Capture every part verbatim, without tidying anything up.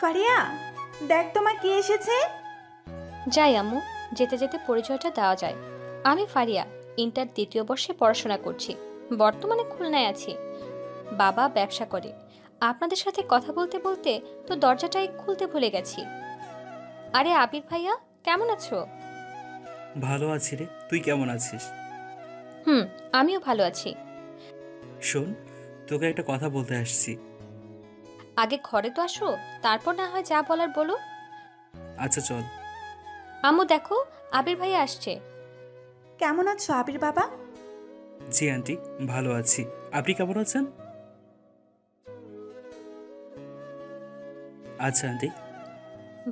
ফারিয়া দেখ তোমার কি এসেছে। যাই আম্মু, যেতে যেতে পরিচয়টা দেওয়া যায়। আমি ফারিয়া, ইন্টার দ্বিতীয় বর্ষে পড়াশোনা করছি, বর্তমানে খুলনায় আছি। বাবা ব্যবসা করে। আপনাদের সাথে কথা বলতে বলতে তো দরজাটাই খুলতে ভুলে গেছি। আরে আবির ভাইয়া, কেমন আছো? ভালো আছি রে, তুই কেমন আছিস? হুম, আমিও ভালো আছি। শোন, তোকে একটা কথা বলতে আসছি। আগে ঘরে তো আসো, তারপর না হয় যা বলার বলো। আচ্ছা চল। আম্মু দেখো, আবির ভাইয়া আসছে। কেমন আছো আবির বাবা? জি আন্টি, ভালো আছি। আপনি কেমন আছেন? আচ্ছা আন্টি।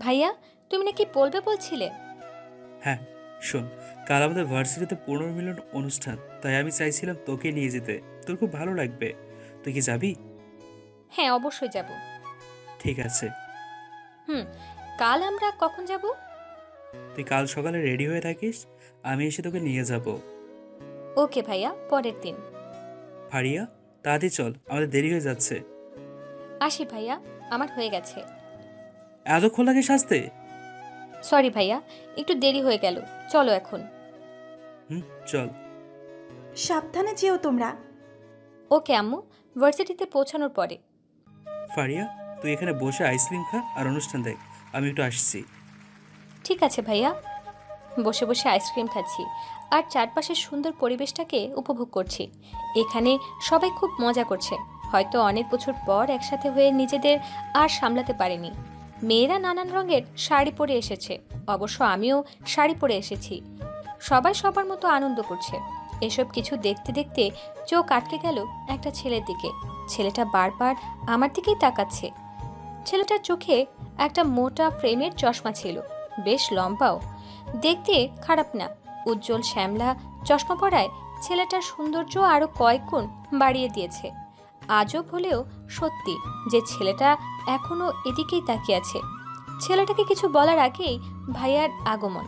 ভাইয়া তুমি নাকি বলবে বলছিলে? হ্যাঁ শোন, কাল আমাদের ভার্সিটিতে পুনর্মিলন অনুষ্ঠান, তাই আমি চাইছিলাম তোকে নিয়ে যেতে, তোর খুব ভালো লাগবে। তুই কি যাবি? হ্যাঁ অবশ্যই যাব। ঠিক আছে। হুম, কাল আমরা কখন যাব? তুই কাল সকালে রেডি হয়ে থাকিস, আমি এসে তোকে নিয়ে যাব। ওকে ভাইয়া, পরের দিন। ফারিয়া তাড়াতাড়ি চল, আমাদের দেরি হয়ে যাচ্ছে। আসি ভাইয়া, আমার হয়ে গেছে। এত খোলাকে সাজতে? সরি ভাইয়া, একটু দেরি হয়ে গেল। চলো এখন। হুম চল। সাবধানে যেও তোমরা। ওকে আম্মু, ভার্সিটিতে পৌঁছানোর পরে। ফারিয়া তুই এখানে বসে আইসক্রিম খা আর অনুষ্ঠান দেখ, আমি একটু আসছি। ঠিক আছে ভাইয়া। বসে বসে আইসক্রিম খাচ্ছি আর চারপাশের সুন্দর পরিবেশটাকে উপভোগ করছি। এখানে সবাই খুব মজা করছে, হয়তো অনেক বছর পর একসাথে হয়ে নিজেদের আর সামলাতে পারেনি। মেয়েরা নানান রঙের শাড়ি পরে এসেছে, অবশ্য আমিও শাড়ি পরে এসেছি। সবাই সবার মতো আনন্দ করছে। এসব কিছু দেখতে দেখতে চোখ আটকে গেল একটা ছেলের দিকে। ছেলেটা বারবার আমার দিকেই তাকাচ্ছে। ছেলেটার চোখে একটা মোটা ফ্রেমের চশমা ছিল, বেশ লম্বাও, দেখতে খারাপ না। উজ্জ্বল শ্যামলা চশমা পরায় ছেলেটার সৌন্দর্য আরও কয়েক গুণ বাড়িয়ে দিয়েছে। আজব হলেও সত্যি যে ছেলেটা এখনও এদিকেই তাকিয়ে আছে। ছেলেটাকে কিছু বলার আগেই ভাইয়ার আগমন।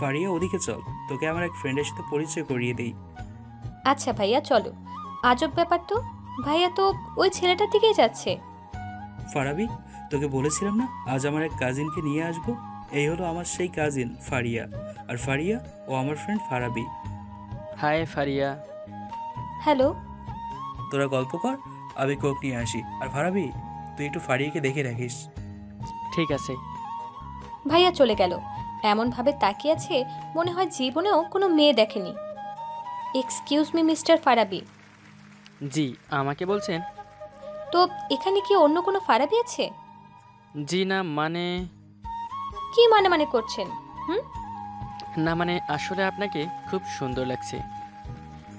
ফারিয়া ওদিকে চল, তোকে আমার এক ফ্রেন্ডের সাথে পরিচয় করিয়ে দেই। আচ্ছা ভাইয়া চলো। আজব ব্যাপার তো, ভাইয়া তো ওই ছেলেটার দিকেই যাচ্ছে। ফারাবি তোকে বলেছিলাম না আজ আমার এক কাজিনকে নিয়ে আসবো? এই হলো আমার সেই কাজিন ফারিয়া। আর ফারিয়া ও আমার friend Farabi. Hi Faria. Hello. তোরা গল্প কর, আমি কোক নিয়ে আসি। আর ফারাবি তুই একটু ফারিয়াকে দেখে রাখিস। ঠিক আছে। ভাইয়া চলে গেল। এমনভাবে তাকিয়ে আছে মনে হয় জীবনেও কোনো মেয়ে দেখেনি। Excuse me mister Farabi. জি আমাকে বলছেন? তো এখানে কি অন্য কোনো ফারাবি আছে? জি না। মানে কি মানে মানে করছেন? হুম না মানে আসলে আপনাকে খুব সুন্দর লাগছে।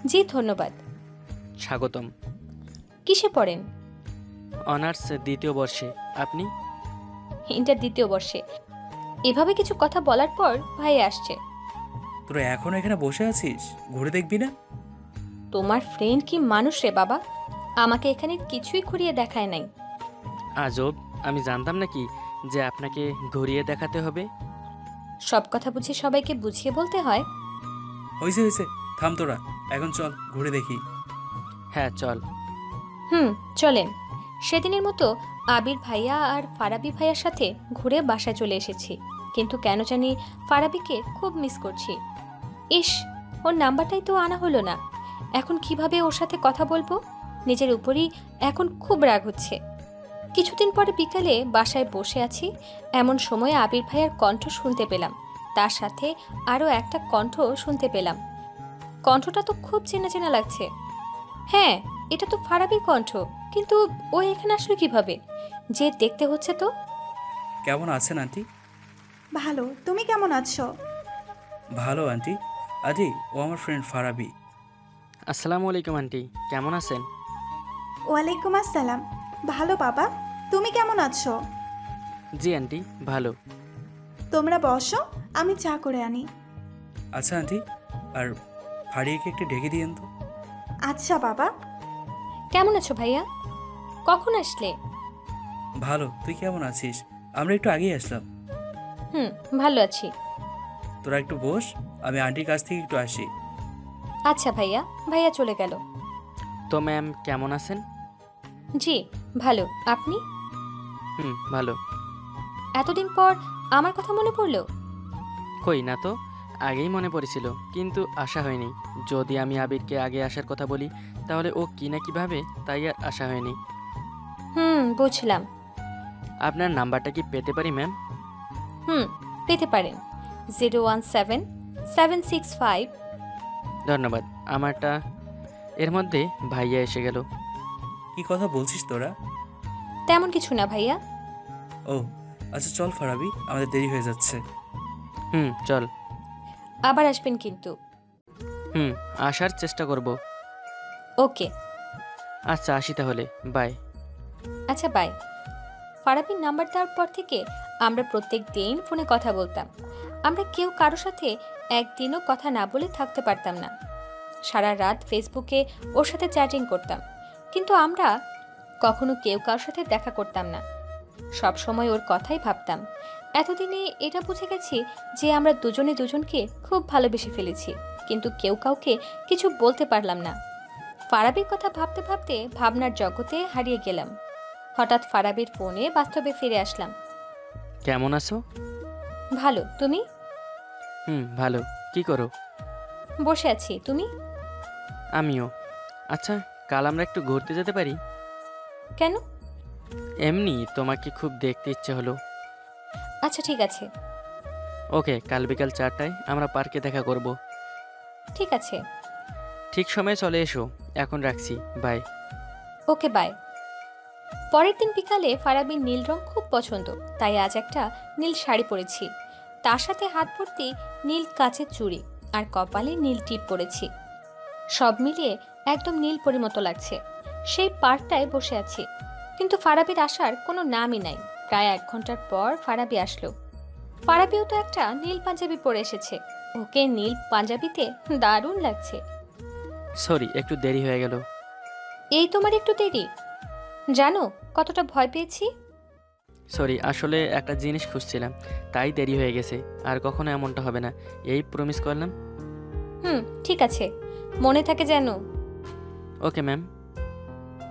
জি ধন্যবাদ। স্বাগতম। কিসে পড়েন? অনার্স দ্বিতীয় বর্ষে। আপনি? ইন্টার দ্বিতীয় বর্ষে। এভাবে কিছু কথা বলার পর ভাই আসছে। তোরা এখন এখানে বসে আছিস, ঘুরে দেখবি না? তোমার ফ্রেন্ড কি মানুষ রে বাবা, আমাকে এখানে কিছুই ঘুরিয়ে দেখায় নাই। আজব, আমি জানতাম নাকি যে আপনাকে ঘুরিয়ে দেখাতে হবে। সব কথা বুঝে সবাইকে বুঝিয়ে বলতে হয়। হইছে হইছে, থাম তোরা, এখন চল ঘুরে দেখি। হ্যাঁ চল। হুম চলেন। সেদিনের মতো আবির ভাইয়া আর ফারাবি ভাইয়ার সাথে ঘুরে বাসায় চলে এসেছি, কিন্তু কেন জানি ফারাবিকে খুব মিস করছি। ইস, ওর নাম্বারটাই তো আনা হলো না। এখন কিভাবে ওর সাথে কথা বলবো? নিজের উপরই এখন খুব রাগ হচ্ছে। কিছুদিন পরে বিকালে বাসায় বসে আছি, এমন সময় আবির ভাইয়ার কণ্ঠ শুনতে পেলাম। তার সাথে আরও একটা কণ্ঠ শুনতে পেলাম। কণ্ঠটা তো খুব চেনা চেনা লাগছে। হ্যাঁ এটা তো ফারাবির কণ্ঠ, কিন্তু ও এখানে আসলো কিভাবে? যে দেখতে হচ্ছে তো। কেমন আছেন আন্টি? ভালো, তুমি কেমন আছো? ভালো আন্টি। আদি ও আমার ফ্রেন্ড ফারাবি। আসসালামু আলাইকুম আন্টি, কেমন আছেন? ওয়ালাইকুম আসসালাম। ভালো বাবা, তুমি কেমন আছো? জি আন্টি ভালো। তোমরা বসো, আমি চা করে আনি। আচ্ছা আন্টি, আর ফারিয়াকে একটু ডেকে দিয়েন তো। আচ্ছা বাবা। কেমন আছো ভাইয়া? কখন আসলে? ভালো, তুই কেমন আছিস? আমরা একটু আগেই আসলাম। হুম ভালো আছি। তোরা একটু বস, আমি আন্টির কাছ থেকে একটু আসি। আচ্ছা ভাইয়া। ভাইয়া চলে গেল। তো ম্যাম কেমন আছেন? জি ভালো, আপনি? হুম ভালো। এতদিন পর আমার কথা মনে পড়লো। কই না তো, আগেই মনে পড়েছিল, কিন্তু আশা হয়নি। যদি আমি আবিরকে আগে আসার কথা বলি তাহলে ও কি না কিভাবে, তাই আর আশা হয়নি। হুম বুঝলাম। আপনার নাম্বারটা কি পেতে পারি ম্যাম? হুম পেতে পারেন। Zero one seven seven six five. ধন্যবাদ। আমারটা এর মধ্যে ভাইয়া এসে গেল। কি কথা বলছিস তোরা? তেমন কিছু না ভাইয়া। ও আচ্ছা চল ফারাবি, আমাদের দেরি হয়ে যাচ্ছে। হুম চল। আবার আসবেন কিন্তু। হুম আসার চেষ্টা করব। ওকে আচ্ছা আসি তাহলে, বাই। আচ্ছা বাই। ফারাবির নাম্বার দেওয়ার পর থেকে আমরা প্রত্যেক দিন ফোনে কথা বলতাম। আমরা কেউ কারো সাথে একদিনও কথা না বলে থাকতে পারতাম না। সারা রাত ফেসবুকে ওর সাথে চ্যাটিং করতাম, কিন্তু আমরা কখনো কেউ কারোর সাথে দেখা করতাম না। সব সময় ওর কথাই ভাবতাম। এতদিনে এটা বুঝে গেছি যে আমরা দুজনে দুজনকে খুব ভালোবেসে ফেলেছি, কিন্তু কেউ কাউকে কিছু বলতে পারলাম না। ফারাবির কথা ভাবতে ভাবতে ভাবনার জগতে হারিয়ে গেলাম। হঠাৎ ফারাবির ফোনে বাস্তবে ফিরে আসলাম। কেমন আছো? ভালো, তুমি? হুম ভালো। কি করো? বসে আছি, তুমি? আমিও। আচ্ছা কাল আমরা একটু ঘুরতে যেতে পারি? কেন? এমনি তোমাকে খুব দেখতে ইচ্ছে হলো। আচ্ছা ঠিক আছে। ওকে কাল বিকাল চারটায় আমরা পার্কে দেখা করব। ঠিক আছে, ঠিক সময়ে চলে এসো। এখন রাখছি, বাই। Okay bye. পরের দিন বিকালে ফারাবির নীল রং খুব পছন্দ, তাই আজ একটা নীল শাড়ি পরেছি। তার সাথে হাত ভর্তি নীল কাচের চুড়ি আর কপালে নীল টিপ পরেছি। সব মিলিয়ে একদম নীল পরিমতো লাগছে। সেই পার্কটায় বসে আছি, কিন্তু ফারাবির আসার কোনো নামই নাই। প্রায় এক ঘন্টার পর ফারাবি আসলো। ফারাবিও তো একটা নীল পাঞ্জাবি পরে এসেছে। ওকে নীল পাঞ্জাবিতে দারুণ লাগছে। সরি একটু দেরি হয়ে গেল। এই তোমার একটু দেরি? জানো কতটা ভয় পেয়েছি। সরি, আসলে একটা জিনিস খুঁজছিলাম তাই দেরি হয়ে গেছে। আর কখনো এমনটা হবে না, এই প্রমিস করলাম। হুম ঠিক আছে, মনে থাকে যেন। Okay ma'am.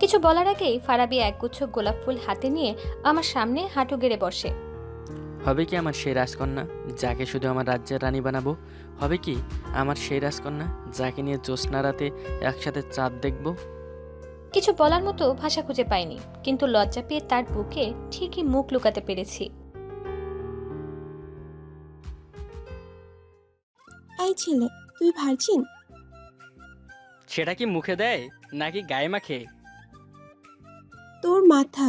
কিছু বলার আগেই ফারাবি একগুচ্ছ গোলাপ ফুল হাতে নিয়ে আমার সামনে হাঁটু গেড়ে বসে। হবে কি আমার সেই রাজকন্যা যাকে শুধু আমার রাজ্যের রানী বানাবো? হবে কি আমার সেই রাজকন্যা যাকে নিয়ে জ্যোৎস্না রাতে একসাথে চাঁদ দেখব? কিছু বলার মতো ভাষা খুঁজে পাইনি, কিন্তু লজ্জা পেয়ে তার বুকে ঠিকই মুখ লুকাতে পেরেছি। এই ছেলে, তুই ভার্জিন? সেটা কি মুখে দেয় নাকি গায়ে মাখে? তোর মাথা।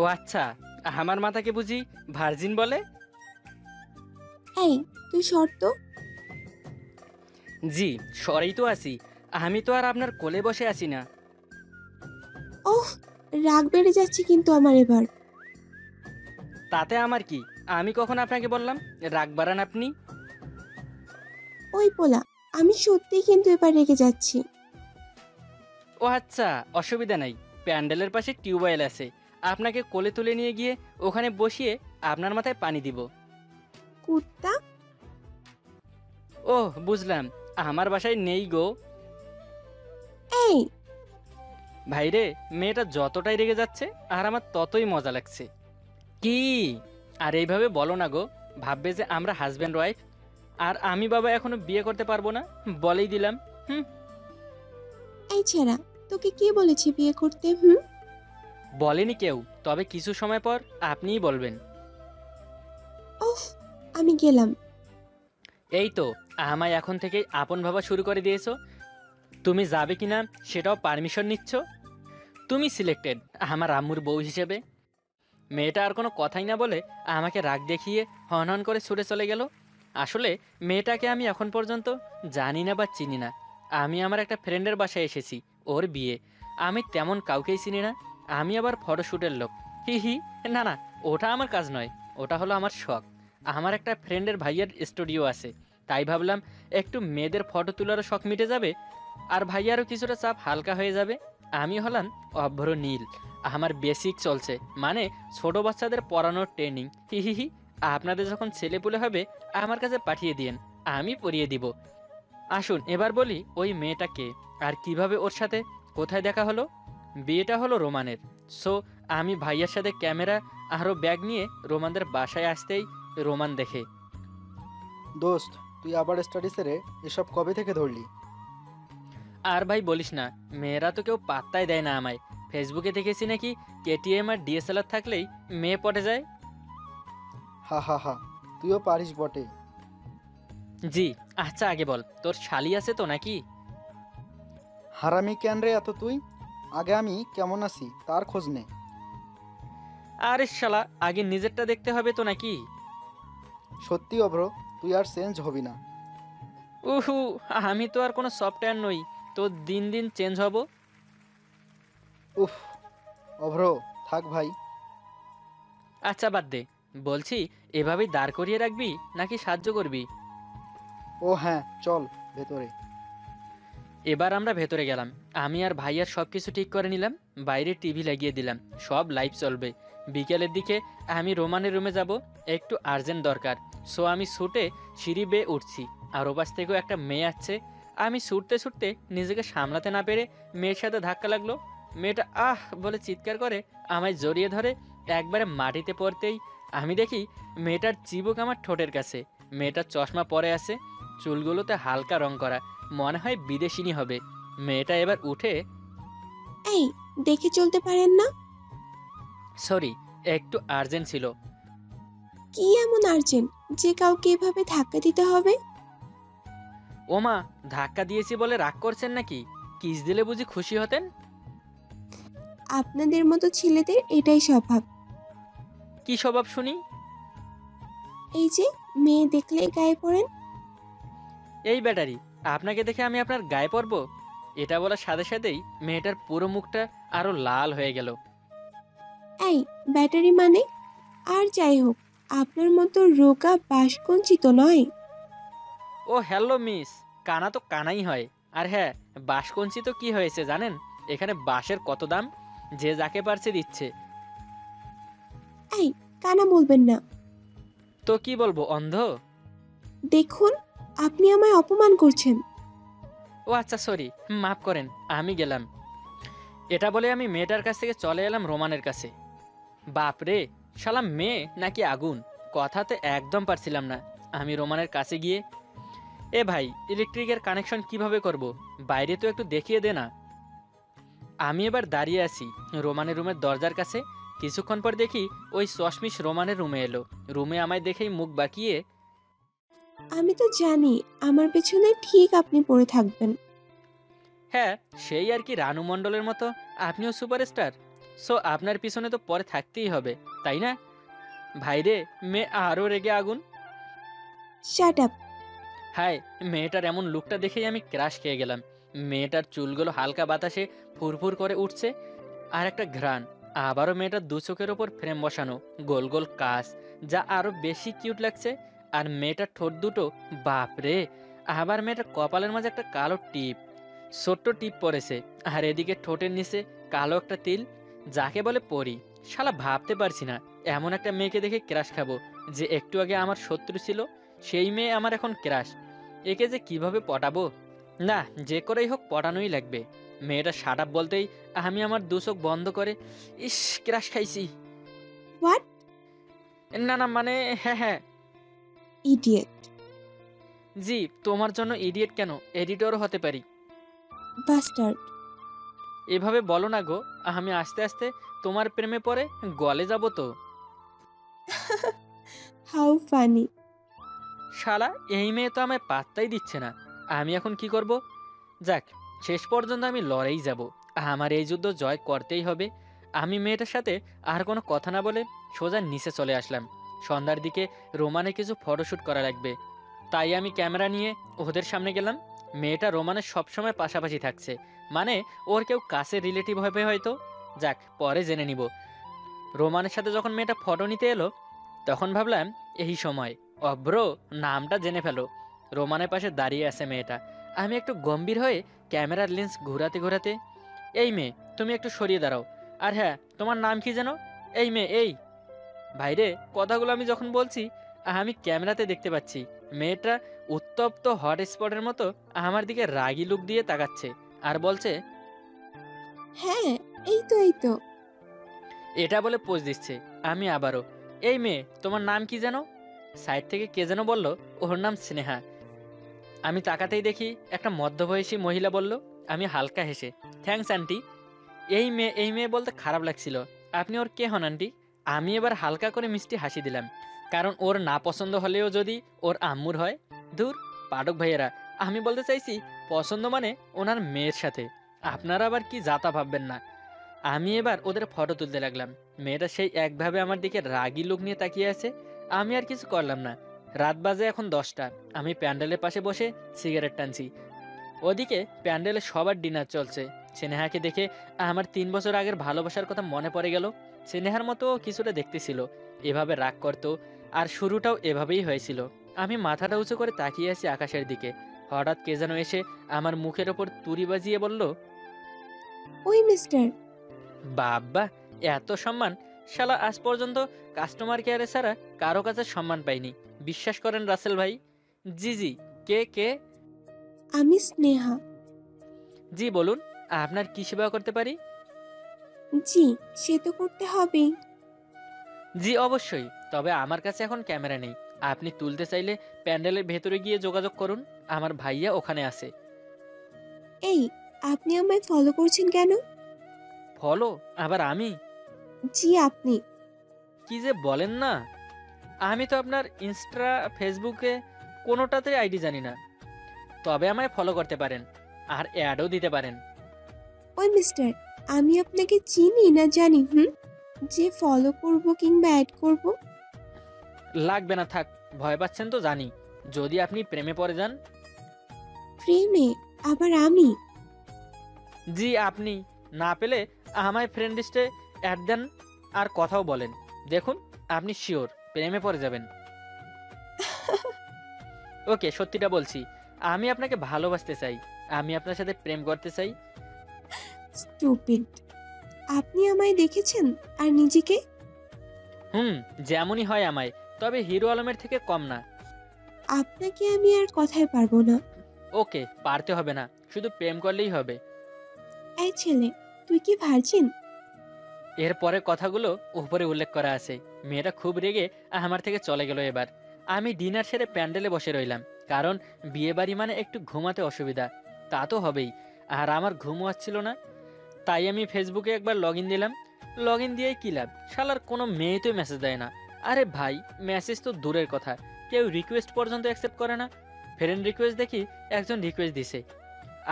ও আচ্ছা, আমার মাথাকে বুঝি ভার্জিন বলে? এই তুই শর্ত। জি সরেই তো আছি, আমি তো আর আপনার কোলে বসে আছি না। ওহ রাগ বেড়ে যাচ্ছে কিন্তু আমার এবার। তাতে আমার কি, আমি কখন আপনাকে বললাম রাগ বাড়ান আপনি? ওই পোলা, আমি সত্যি কিন্তু এবার রেগে যাচ্ছি। ও আচ্ছা অসুবিধা নাই, প্যান্ডেলের পাশে টিউবওয়েল আছে, আপনাকে কোলে তুলে নিয়ে গিয়ে ওখানে বসিয়ে আপনার মাথায় পানি দিব। কুত্তা। ওহ বুঝলাম, আমার বাসায় নেই গো। এই ভাইরে, মেয়েটা যতটাই রেগে যাচ্ছে আর আমার ততই মজা লাগছে। কি আর এইভাবে বলো না গো, ভাববে যে আমরা হাজব্যান্ড ওয়াইফ। আর আমি বাবা এখনো বিয়ে করতে পারবো না, বলেই দিলাম। হুম এই ছেড়া, তোকে কে বলেছে বিয়ে করতে? হুম বলেনি কেউ, তবে কিছু সময় পর আপনিই বলবেন। ওহ আমি গেলাম। এই তো আমায় এখন থেকে আপন ভাবা শুরু করে দিয়েছো। তুমি যাবে কিনা সেটাও পারমিশন নিচ্ছ। তুমি সিলেক্টেড আমার আম্মুর বউ হিসেবে। মেয়েটা আর কোনো কথাই না বলে আমাকে রাগ দেখিয়ে হন হন করে ছুটে চলে গেল। আসলে মেয়েটাকে আমি এখন পর্যন্ত জানি না বা চিনি না। আমি আমার একটা ফ্রেন্ডের বাসায় এসেছি, ওর বিয়ে। আমি তেমন কাউকেই চিনি না। আমি আবার ফটোশ্যুটের লোক। হি হি না না, ওটা আমার কাজ নয়, ওটা হলো আমার শখ। আমার একটা ফ্রেন্ডের ভাইয়ের স্টুডিও আছে, তাই ভাবলাম একটু মেয়েদের ফটো তোলারও শখ মিটে যাবে, আর ভাইয়ারও কিছুটা চাপ হালকা হয়ে যাবে। আমি হলাম অভ্র নীল, আমার বেসিক চলছে, মানে ছোট বাচ্চাদের পড়ানোর ট্রেনিং। হি হি হি আপনাদের যখন ছেলেপুলে হবে আমার কাছে পাঠিয়ে দিন, আমি পড়িয়ে দিব। আসুন এবার বলি ওই মেয়েটাকে আর কিভাবে ওর সাথে কোথায় দেখা হলো। বিয়েটা হলো রোমানের, সো आमी भाइयार साथे कैमेरा आरो बैग निये रोमानदेर बासाय आसतेई रोमान देखे। दोस्त तुई आबार स्टाडी सेरे एसब कबे थेके धरली? आर भाई बोलिस ना, मेरा तो केउ पात्ताई देय ना आमाय। फेसबुके देखेछि नाकि केटीएम आर डिएसएलआर थाकलेई मेये पटे जाय। हा हा हा तुइओ पारिस बटे। जी अच्छा आगे बोल, तोर शाली आछे तो नाकि? हारामी केन रे एत तुई? आगे आमी केमन आछि तार खोज ने। आरे शाला आगे निजेरटा देखते हबे तो नाकि? सत्यि अब्रो तुई आर चेंज हबि ना। उहु आमी तो आर कोनो सफ्टवेयर नई, तो दिन दिन चेंज हबो। उफ अब्रो थाक भाई। अच्छा बाद दे, बोलछि एभाबेई दाड़ करिये राखबि नाकि साहाज्जो करबि? ओ हाँ चल भेतरे। एबार आमरा भेतरे गेलाम। आमी आर भाइयार सब किछु ठीक करे निलाम। बाइरे टीवी लागिए दिलाम, सब लाइव चलबे। बिकेलेर दिके आमी रोमानेर रूमे जाबो, एकटु आर्जेंट दरकार। सो आमी छुटे सीढ़ी बेये उठछि, आर ओपाश थेकेओ एकटा मेये आसछे। आमी छुटते छुटते निजेके सामलाते ना पेरे मेयेर साथे धक्का लागलो। मेयेटा आह बोले चित्कार करे आमाय जड़िये धरे। एकबारे माटिते पड़तेई आमी देखि मेयेटार चिबुक आमार ठोटेर काछे। मेयेटा चशमा परे आछे, चुलगुलोते हालका रंग करा, मन है विदेशिनी हबे। मेयेटा एबार उठे, एई देखे चलते पारेन ना? सरि एकटु आर्जेंट छिलो। कि एमन आर्जेंट जे काउके एभाবে धक्का दिते हबे? ओमा धक्का दिएछि बोले राग करছেন নাকি? কিস দিলে বুঝি খুশি হতেন? আপনাদের মতো ছেলেদের এটাই স্বভাব। কি স্বভাব শুনি? এই যে মেয়ে দেখলে গায়ে পড়েন। এই ব্যাটারি আপনাকে দেখে আমি আপনার গায়ে পড়ব? এটা বলার সাথে সাথেই মেয়েটার পুরো মুখটা আরো লাল হয়ে গেল। এই ব্যাটারি মানে আর যাই হোক আপনার মতো রোগা বাসকঞ্চিত নয়। ও হ্যালো মিস, কানা তো কানাই হয়। আর হ্যাঁ বাসকঞ্চিত কি হয়েছে জানেন? এখানে বাঁশের কত দাম, যে যাকে পারছে দিচ্ছে। এই কানা বলবেন না। তো কি বলবো, অন্ধ? দেখুন আপনি আমায় অপমান করছেন। ও আচ্ছা সরি, মাফ করেন, আমি গেলাম। এটা বলে আমি মেয়েটার কাছ থেকে চলে এলাম রোমানের কাছে। বাপরে শালা মেয়ে নাকি আগুন, কথাতে একদম পারছিলাম না। আমি রোমানের কাছে গিয়ে, এ ভাই ইলেকট্রিকের কানেকশন কিভাবে করব? বাইরে তো একটু দেখিয়ে দে না। আমি এবার দাঁড়িয়ে আছি রোমানের রুমের দরজার কাছে। কিছুক্ষণ পর দেখি ওই চশমিশ রোমানের রুমে এলো। রুমে আমায় দেখেই মুখ বাঁকিয়ে, আমি তো জানি আমার পেছনে ঠিক আপনি পড়ে থাকবেন। হ্যাঁ সেই আর কি, রানু মণ্ডলের মতো আপনিও সুপারস্টার, সো আপনার পিছনে তো পড়ে থাকতেই হবে তাই না? ভাইরে মেয়ে আরও রেগে আগুন। Shut up. হাই মেয়েটার এমন লুকটা দেখেই আমি ক্রাশ খেয়ে গেলাম। মেয়েটার চুলগুলো হালকা বাতাসে ফুরফুর করে উঠছে, আর একটা ঘ্রাণ। আবারও মেয়েটার দু চোখের ওপর ফ্রেম বসানো গোল গোল কাজ, যা আরও বেশি কিউট লাগছে। আর মেয়েটার ঠোঁট দুটো, বাপরে। আবার মেয়েটার কপালের মাঝে একটা কালো টিপ, ছোট্ট টিপ পড়েছে, আর এদিকে ঠোঁটের নিচে কালো একটা তিল, যাকে বলে পরি। শালা ভাবতে পারছি না এমন একটা মেয়েকে দেখে ক্রাশ খাবো, যে একটু আগে আমার শত্রু ছিল সেই মেয়ে আমার এখন ক্রাশ। একে যে কিভাবে পটাবো, না যে করেই হোক পটানোই লাগবে। মেয়েটা শাট আপ বলতেই আমি আমার দু চোখ বন্ধ করে ইস ক্রাশ খাইছি। হোয়াট? না না মানে হ্যাঁ হ্যাঁ। ইডিয়েট। জি তোমার জন্য ইডিয়েট কেন, এডিটরও হতে পারি। বাস্টার্ড। এভাবে বলো না গো, আমি আস্তে আস্তে তোমার প্রেমে পড়ে গলে যাব তো। How funny. শালা এই মেয়ে তো আমায় পাত্তাই দিচ্ছে না। আমি এখন কি করব? যাক শেষ পর্যন্ত আমি লড়েই যাব, আমার এই যুদ্ধ জয় করতেই হবে। আমি মেয়েটার সাথে আর কোনো কথা না বলে সোজা নিচে চলে আসলাম। সন্ধ্যার দিকে রোমানে কিছু ফটোশ্যুট করা লাগবে, তাই আমি ক্যামেরা নিয়ে ওদের সামনে গেলাম। মেয়েটা রোমানের সবসময় পাশাপাশি থাকছে, মানে ওর কেউ কাছে রিলেটিভ হবে হয়তো। যাক পরে জেনে নিব। রোমানের সাথে যখন মেয়েটা ফটো নিতে এলো তখন ভাবলাম এই সময়, অভ্র নামটা জেনে ফেলো। রোমানের পাশে দাঁড়িয়ে আছে মেয়েটা। আমি একটু গম্ভীর হয়ে ক্যামেরার লেন্স ঘোরাতে ঘোরাতে, এই মেয়ে তুমি একটু সরিয়ে দাঁড়াও। আর হ্যাঁ তোমার নাম কি যেন? এই মেয়ে। এই ভাইরে, কথাগুলো আমি যখন বলছি আমি ক্যামেরাতে দেখতে পাচ্ছি মেয়েটা উত্তপ্ত হটস্পটের মতো আমার দিকে রাগি লুক দিয়ে তাকাচ্ছে আর বলছে, হ্যাঁ এই তো এই তো। এটা বলে পোজ দিচ্ছে। আমি আবারও, এই মেয়ে তোমার নাম কি যেন? সাইড থেকে কে যেন বলল ওর নাম স্নেহা। আমি তাকাতেই দেখি একটা মধ্যবয়সী মহিলা বলল। আমি হালকা হেসে, থ্যাঙ্কস আন্টি। এই মেয়ে এই মেয়ে বলতে খারাপ লাগছিল। আপনি ওর কে হন আন্টি? আমি এবার হালকা করে মিষ্টি হাসি দিলাম, কারণ ওর না পছন্দ হলেও যদি ওর আম্মুর হয়। ধুর পাঠক ভাইয়েরা, আমি বলতে চাইছি পছন্দ মানে ওনার মেয়ের সাথে। আপনারা আবার কি যাতা ভাববেন না। আমি এবার ওদের ফটো তুলতে লাগলাম। মেয়েটা সেই একভাবে আমার দিকে রাগি লোক নিয়ে তাকিয়ে আছে। আমি আর কিছু করলাম না। রাত বাজে এখন দশটা। আমি প্যান্ডেলের পাশে বসে সিগারেট টানছি। ওদিকে প্যান্ডেলে সবার ডিনার চলছে। স্নেহাকে দেখে আমার তিন বছর আগের ভালোবাসার কথা মনে পড়ে গেল। স্নেহার মতো কিছুটা দেখতে ছিল, এভাবে রাগ করত, আর শুরুটাও এভাবেই হয়েছিল। আমি মাথাটা উঁচু করে তাকিয়ে আছি আকাশের দিকে। হঠাৎ কে যেন এসে আমার মুখের ওপর তুড়ি বাজিয়ে বলল, ওই মিস্টার। বাবা, এত সম্মান! শালা আজ পর্যন্ত কাস্টমার কেয়ারে ছাড়া কারো কাছে সম্মান পাইনি, বিশ্বাস করেন রাসেল ভাই। জি জি, কে কে? আমি স্নেহা। জি বলুন, আপনার কি সেবা করতে পারি? জি, সে তো করতে হবে। জি অবশ্যই, তবে আমার কাছে এখন ক্যামেরা নেই। আপনি তুলতে চাইলে প্যান্ডেলের ভেতরে গিয়ে যোগাযোগ করুন, আমার ভাইয়া ওখানে আছে। এই, আপনি আমায় ফলো করছেন কেন? ফলো? আবার আমি? জি আপনি। কি যে বলেন না, আমি তো আপনার ইনস্টা, ফেসবুকে কোনোটাতে আইডি জানি না। তবে আমায় ফলো করতে পারেন, আর অ্যাডও দিতে পারেন। ওই মিস্টার, আমি আপনাকে চিনি না জানি হুম যে ফলো করব কিংবা অ্যাড করব। লাগবে না থাক, ভয় পাচ্ছেন তো জানি। যদি আপনি প্রেমে পড়ে যান। প্রেমে? আবার আমি? জি আপনি। না পেলে আমায় ফ্রেন্ড লিস্টে অ্যাড দেন, আর কথাও বলেন। দেখুন আপনি শিওর প্রেমে পড়ে যাবেন। ওকে, সত্যিটা বলছি, আমি আপনাকে ভালোবাসতে চাই, আমি আপনার সাথে প্রেম করতে চাই। স্টুপিড। আপনি আমায় দেখেছেন আর নিজেকে? হুম, যেমনই হয় আমায়, তবে হিরো আলমের থেকে কম না। আপনাকে আমি আর কথাই পারবো না। ওকে, পারতে হবে না, শুধু প্রেম করলেই হবে। এই ছেলে, তুই কি ভার্জিন? এরপরে কথাগুলো উপরে উল্লেখ করা আছে। মেয়েটা খুব রেগে আমার থেকে চলে গেল। এবার আমি ডিনার সেরে প্যান্ডেলে বসে রইলাম, কারণ বিয়ে বাড়ি মানে একটু ঘুমাতে অসুবিধা, তা তো হবেই। আর আমার ঘুমও আসছিল না, তাই আমি ফেসবুকে একবার লগ ইন দিলাম। লগ ইন দিয়েই কী লাভ, শালার কোনো মেয়ে তো মেসেজ দেয় না। আরে ভাই, মেসেজ তো দূরের কথা, কেউ রিকোয়েস্ট পর্যন্ত অ্যাকসেপ্ট করে না। ফ্রেন্ড রিকোয়েস্ট দেখি একজন রিকোয়েস্ট দিছে।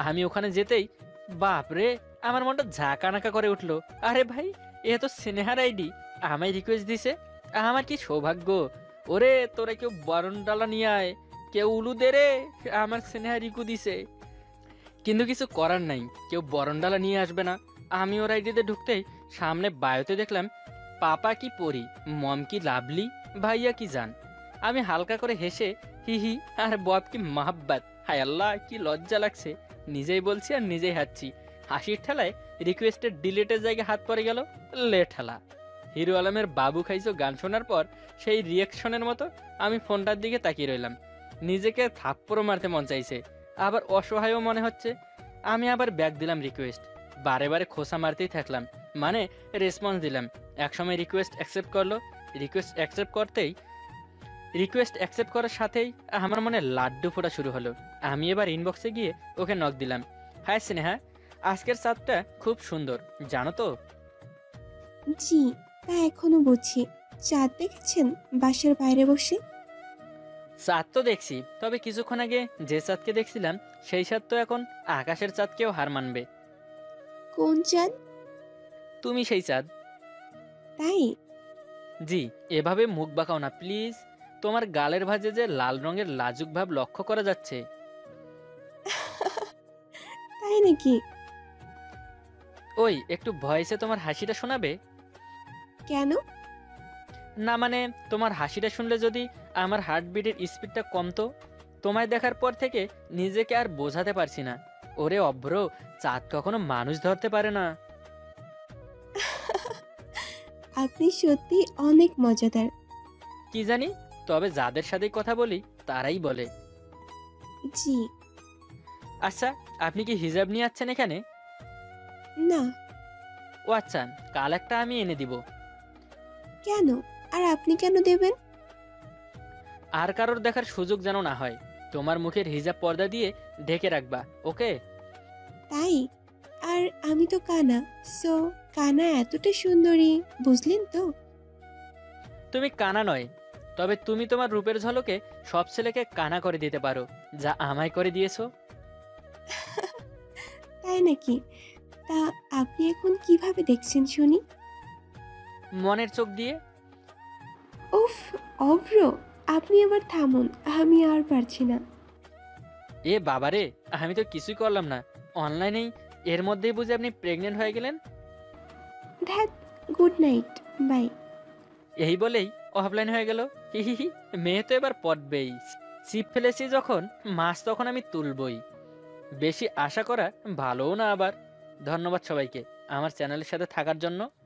আমি ওখানে যেতেই বাপরে, আমার মনটা ঝাঁকানাকা করে উঠলো। আরে ভাই, এ তো স্নেহার আইডি, আমায় রিকোয়েস্ট দিছে। আমার কি সৌভাগ্য! ওরে তোরা কেউ বরণ ডালা নিয়ে আয়, কেউ উলু দে রে, আমার স্নেহা রিকু দিছে। কিন্তু কিছু করার নাই, কেউ বরণ ডালা নিয়ে আসবে না। আমি ওর আইডিতে ঢুকতেই সামনে বায়োতে দেখলাম, পাপা কি পরি, মম কি লাভলি, ভাইয়া কি জান। আমি হালকা করে হেসে হি হি, আর বব কি মাহাব্বাত। হায় আল্লাহ, কি লজ্জা লাগছে! নিজেই বলছি আর নিজেই হাঁটছি। হাসির ঠেলায় রিকোয়েস্টের ডিলেটের জায়গায় হাত পড়ে গেল। লে ঠেলা! হিরো আলমের বাবু খাইছো গান শোনার পর সেই রিয়াকশনের মতো আমি ফোনটার দিকে তাকিয়ে রইলাম। নিজেকে থাপ্পড় মারতে মন চাইছে, আবার অসহায়ও মনে হচ্ছে। আমি আবার ব্যাক দিলাম রিকোয়েস্ট। বারে বারে খোসা মারতেই থাকলাম, মানে রেসপন্স দিলাম। একসময় রিকোয়েস্ট অ্যাকসেপ্ট করলো। রিকোয়েস্ট অ্যাকসেপ্ট করতেই রিকোয়েস্ট অ্যাকসেপ্ট করার সাথেই আমার মনে লাড্ডু ফোটা শুরু হলো। আমি এবার ইনবক্সে গিয়ে ওকে নক দিলাম। হায় স্নেহা, আজকের চাঁদটা খুব সুন্দর জানো তো? জি, তা এখনো বুঝছি। চাঁদ দেখেছেন বাসার বাইরে বসে? চাঁদ তো দেখছি, তবে কিছুক্ষণ আগে যে চাঁদকে দেখছিলাম সেই চাঁদ তো এখন আকাশের চাঁদকেও হার মানবে। কোন চাঁদ? তুমি সেই চাঁদ। তাই? জি। এভাবে মুখ বাঁকাও না প্লিজ, তোমার গালের ভাঁজে যে লাল রঙের লাজুক ভাব লক্ষ্য করা যাচ্ছে। তাই নাকি? ওই একটু ভয়েসে তোমার হাসিটা শোনাবে? কেন? না মানে তোমার হাসিটা শুনলে যদি আমার হার্টবিটের স্পিডটা কমতো। তোমায় দেখার পর থেকে নিজেকে আর বোঝাতে পারছি না। ওরে অভ্র, চাঁদ কখনো মানুষ ধরতে পারে না। আপনি সত্যি অনেক মজাদার। কি জানি, তবে যাদের সাথে কথা বলি তারাই বলে। জি। আচ্ছা, আপনি কি হিজাব নিয়ে আসছেন এখানে? না। ও আচ্ছা, কাল একটা আমি এনে দিব। কেন? আর আপনি কেন দেবেন? আর কারোর দেখার সুযোগ যেন না হয়। তোমার মুখের হিজাব পর্দা দিয়ে ঢেকে রাখবা, ওকে? তাই? আর আমি তো কানা, সো কানা এতটা সুন্দরী, বুঝলেন তো? তুমি কানা নয়, তবে তুমি তোমার রূপের ঝলকে সব ছেলেকে কানা করে দিতে পারো, যা আমায় করে দিয়েছো। তাই নাকি? তা আপনি এখন কিভাবে দেখছেন শুনি? মনের চোখ দিয়ে। উফ অভ্র, আপনি আবার থামুন, আমি আর পারছি না। এ বাবারে, আমি তো কিছুই করলাম না। অনলাইনেই এর মধ্যেই বুঝে আপনি প্রেগনেন্ট হয়ে গেলেন। ধ্যাত, গুড নাইট, বাই। এই বলেই অফলাইন হয়ে গেল। হি হি হি, মেয়ে তো এবার পড়বেই। ছিপ ফেলেছি যখন মাছ, তখন আমি তুলবই। বেশি আশা করা ভালোও না আবার। ধন্যবাদ সবাইকে আমার চ্যানেলের সাথে থাকার জন্য।